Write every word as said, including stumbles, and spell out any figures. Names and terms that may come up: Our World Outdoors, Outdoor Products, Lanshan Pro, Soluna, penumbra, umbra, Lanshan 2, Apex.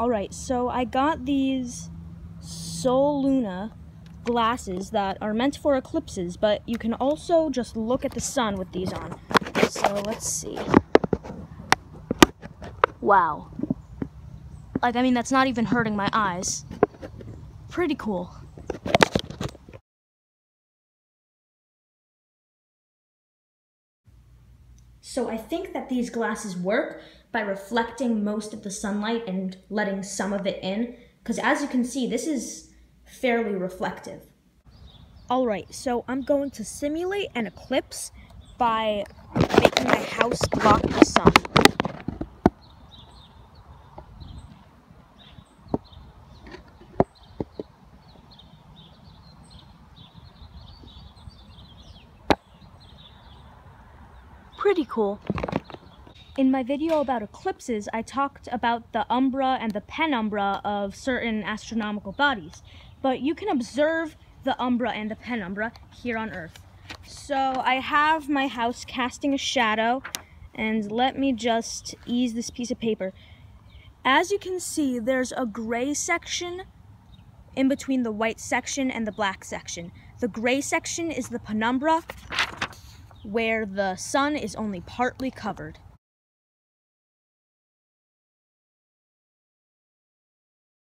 Alright, so I got these Soluna glasses that are meant for eclipses, but you can also just look at the sun with these on. So let's see. Wow. Like, I mean, that's not even hurting my eyes. Pretty cool. So I think that these glasses work by reflecting most of the sunlight and letting some of it in, because as you can see, this is fairly reflective. All right, so I'm going to simulate an eclipse by making my house block the sun. Pretty cool. In my video about eclipses, I talked about the umbra and the penumbra of certain astronomical bodies, but you can observe the umbra and the penumbra here on Earth. So I have my house casting a shadow, and let me just ease this piece of paper. As you can see, there's a gray section in between the white section and the black section. The gray section is the penumbra, where the sun is only partly covered.